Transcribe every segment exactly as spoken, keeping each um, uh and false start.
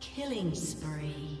Killing spree.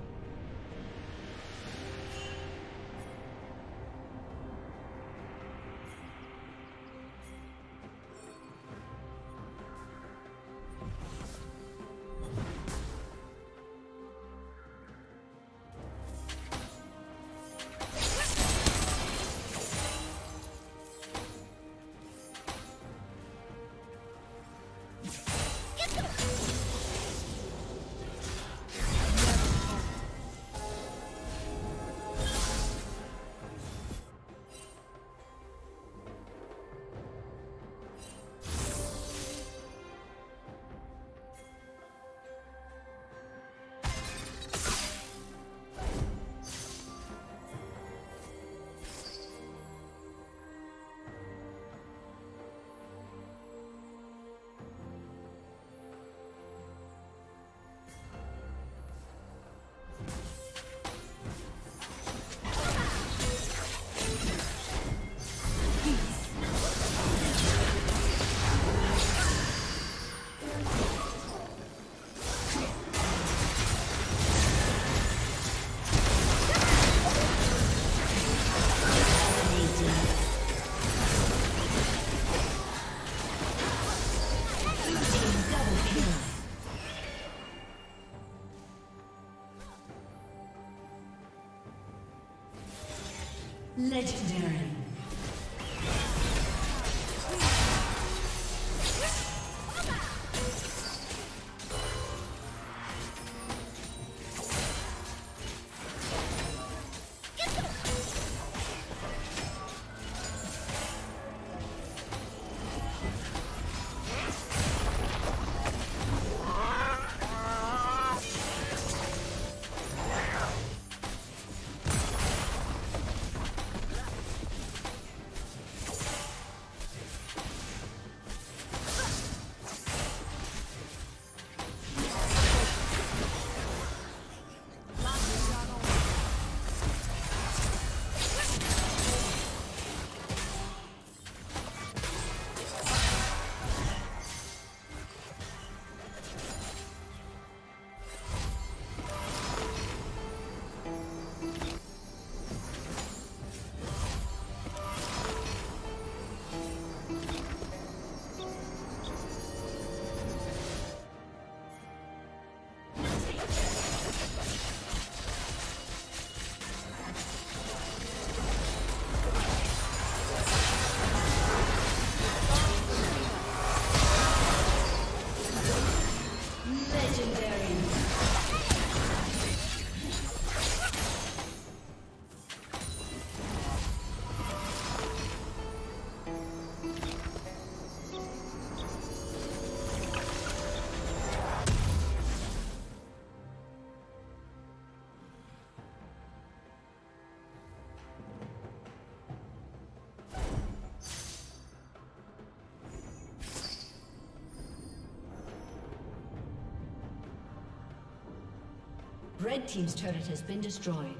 Legendary. Red Team's turret has been destroyed.